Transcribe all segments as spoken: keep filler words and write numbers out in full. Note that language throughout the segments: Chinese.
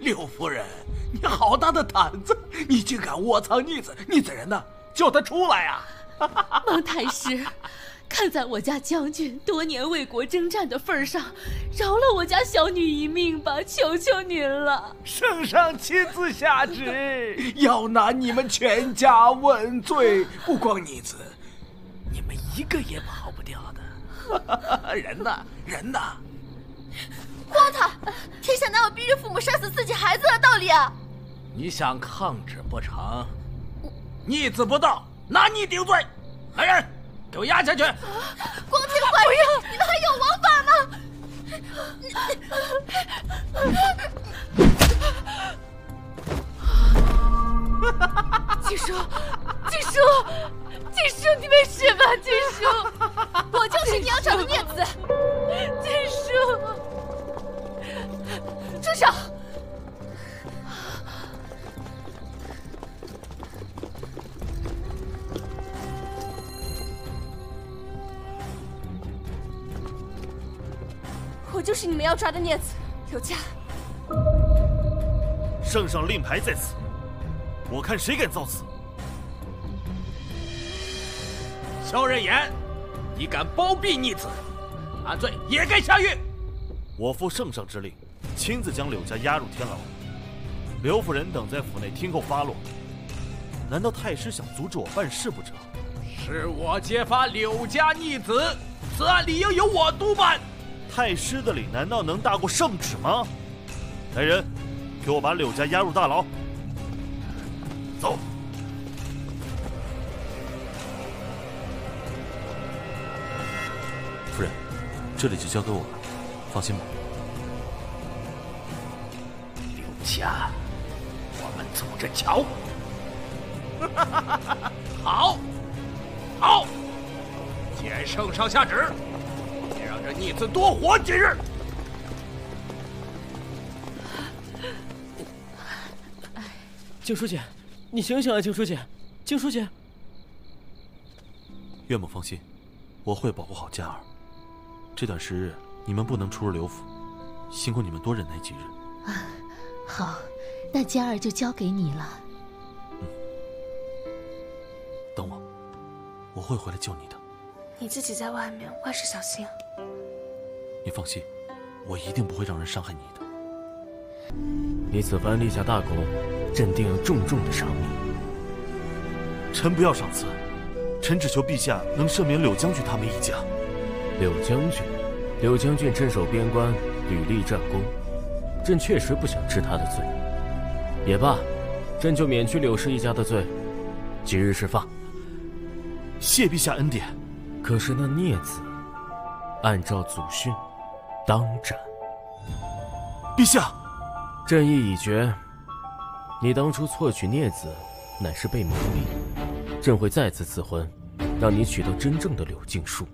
柳夫人，你好大的胆子！你竟敢窝藏逆子！逆子人呢？叫他出来呀、啊！蒙太师，看在我家将军多年为国征战的份上，饶了我家小女一命吧！求求您了！圣上亲自下旨，要拿你们全家问罪，不光逆子，你们一个也跑不掉的。人呢？人呢？ 光头，天下哪有逼着父母杀死自己孩子的道理啊！你想抗旨不成，逆子不到，拿你顶罪！来人，给我押下去！啊、光天化日，你们还有王法吗？季叔，季叔，季叔，你没事吧？季叔，我就是娘场的孽子，季叔。 住手！我就是你们要抓的孽子，柳家。圣上令牌在此，我看谁敢造次！萧任言，你敢包庇逆子，俺罪也该下狱。我奉圣上之令。 亲自将柳家押入天牢，刘夫人等在府内听候发落。难道太师想阻止我办事不成？是我揭发柳家逆子，此案理应由我督办。太师的理难道能大过圣旨吗？来人，给我把柳家押入大牢。走。 夫人，这里就交给我了，放心吧。 家，我们走着瞧。好，好，既然圣上下旨，也让这逆子多活几日。景书记，你醒醒啊！景书记，景书记，岳母放心，我会保护好佳儿。这段时日，你们不能出入刘府，辛苦你们多忍耐几日。 好，那佳儿就交给你了。嗯，等我，我会回来救你的。你自己在外面万事小心。你放心，我一定不会让人伤害你的。李子帆立下大功，朕定要重重的赏你。臣不要赏赐，臣只求陛下能赦免柳将军他们一家。柳将军，柳将军镇守边关，屡立战功。 朕确实不想治他的罪，也罢，朕就免去柳氏一家的罪，即日释放。谢陛下恩典。可是那孽子，按照祖训，当斩。陛下，朕意已决。你当初错娶孽子，乃是被蒙蔽，朕会再次赐婚，让你娶到真正的柳敬树。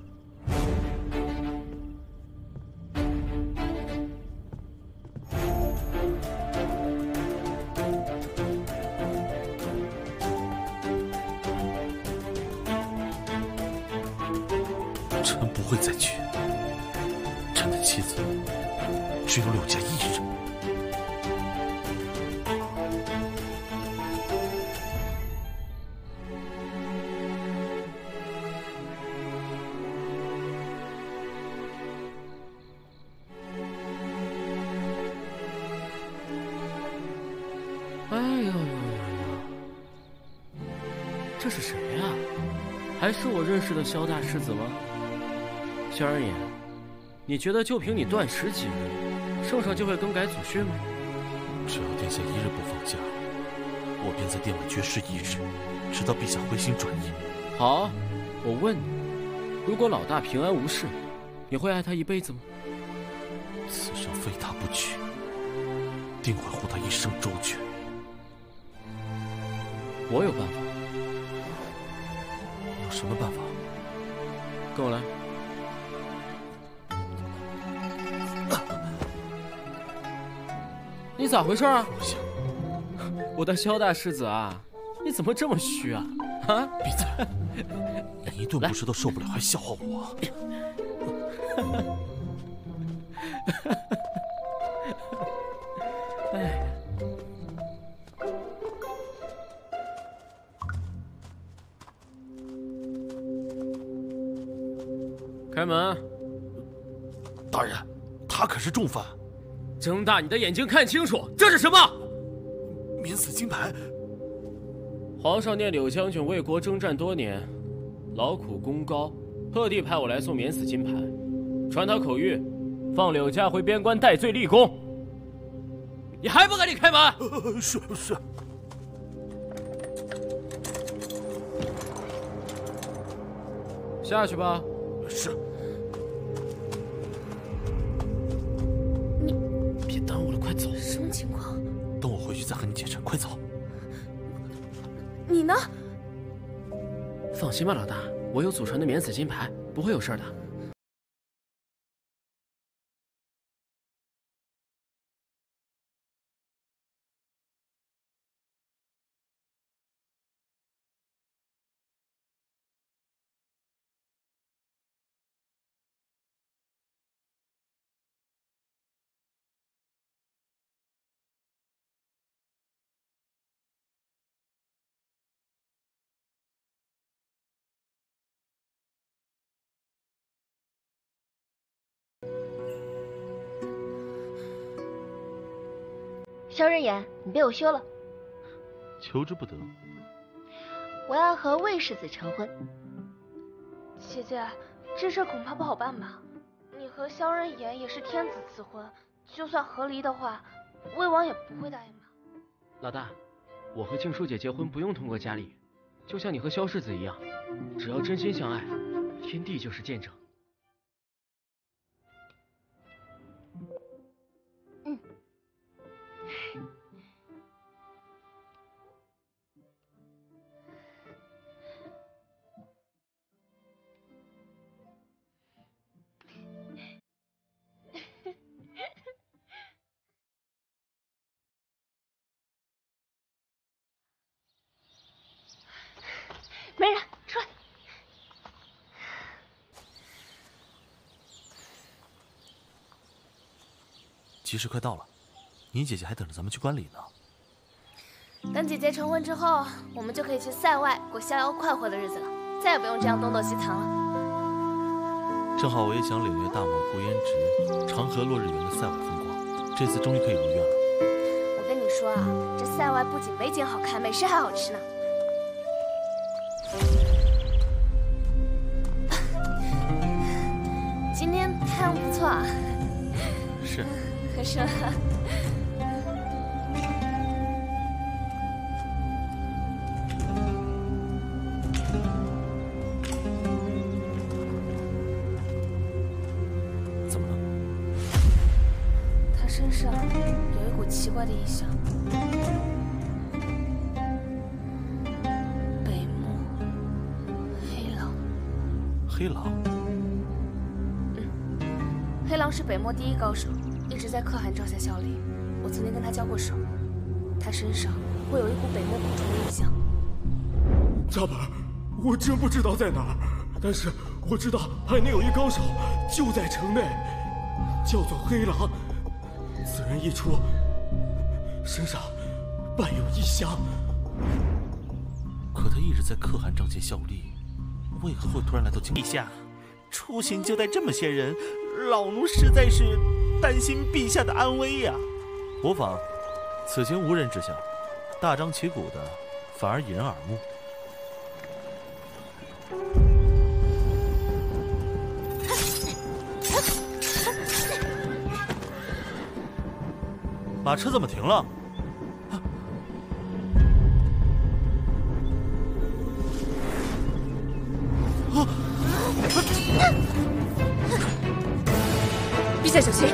是的，萧大世子吗？萧二爷，你觉得就凭你断食几日，圣上就会更改祖训吗？只要殿下一日不放假，我便在殿外绝食一日，直到陛下回心转意。好，我问你，如果老大平安无事，你会爱他一辈子吗？此生非他不娶，定会护他一生周全。我有办法。 什么办法？跟我来。你咋回事啊？我的萧大世子啊，你怎么这么虚啊？啊！闭嘴！你一顿不吃都受不了，还笑话我。开门。大人，他可是重犯。睁大你的眼睛看清楚，这是什么？免死金牌。皇上念柳将军为国征战多年，劳苦功高，特地派我来送免死金牌，传他口谕，放柳家回边关戴罪立功。你还不赶紧开门？呃、是是。 下去吧。是。你别耽误了，快走。什么情况？等我回去再和你解释。快走。你呢？放心吧，老大，我有祖传的免死金牌，不会有事的。萧人言，你被我休了，求之不得。我要和魏世子成婚。姐姐，这事恐怕不好办吧？你和萧人言也是天子赐婚，就算和离的话，魏王也不会答应吧？老大，我和静书姐结婚不用通过家里，就像你和萧世子一样，只要真心相爱，天地就是见证。 没人，出来！吉时快到了，你姐姐还等着咱们去观礼呢。等姐姐成婚之后，我们就可以去塞外过逍遥快活的日子了，再也不用这样东躲西藏了。正好我也想领略大漠孤烟直、长河落日圆的塞外风光，这次终于可以如愿了。我跟你说啊，这塞外不仅美景好看，美食还好吃呢。 今天太阳不错啊，是，合适。怎么了？他身上有一股奇怪的异象。 黑狼，嗯，黑狼是北漠第一高手，一直在可汗帐下效力。我曾经跟他交过手，他身上会有一股北漠古虫的异象。扎板，我真不知道在哪儿，但是我知道海内有一高手，就在城内，叫做黑狼。此人一出，身上伴有异象。可他一直在可汗帐前效力。 为何会突然来到京城？陛下，出行就带这么些人，老奴实在是担心陛下的安危呀、啊。无妨，此行无人知晓，大张旗鼓的反而引人耳目。马车怎么停了？ 陛下小心！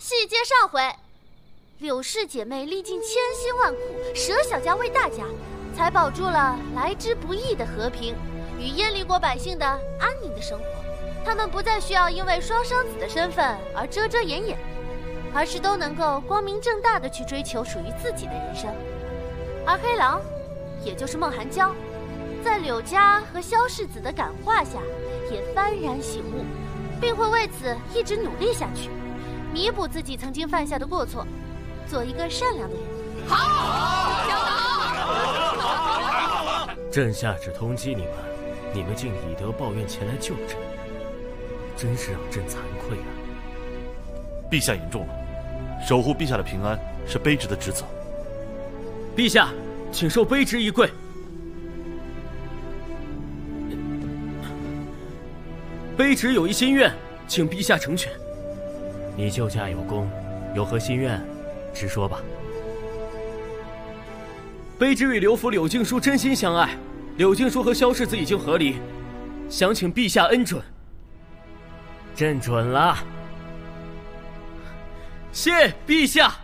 续接上回，柳氏姐妹历尽千辛万苦，舍小家为大家。 才保住了来之不易的和平与燕离国百姓的安宁的生活，他们不再需要因为双生子的身份而遮遮掩掩，而是都能够光明正大的去追求属于自己的人生。而黑狼，也就是孟寒娇，在柳家和萧世子的感化下，也幡然醒悟，并会为此一直努力下去，弥补自己曾经犯下的过错，做一个善良的人。好，教导好。朕下旨通缉你们，你们竟以德报怨前来救朕，真是让朕惭愧啊！陛下言重了，守护陛下的平安是卑职的职责。陛下，请受卑职一跪。 卑职有一心愿，请陛下成全。你救驾有功，有何心愿，直说吧。卑职与刘府柳静姝真心相爱，柳静姝和萧世子已经和离，想请陛下恩准。朕准了，谢陛下。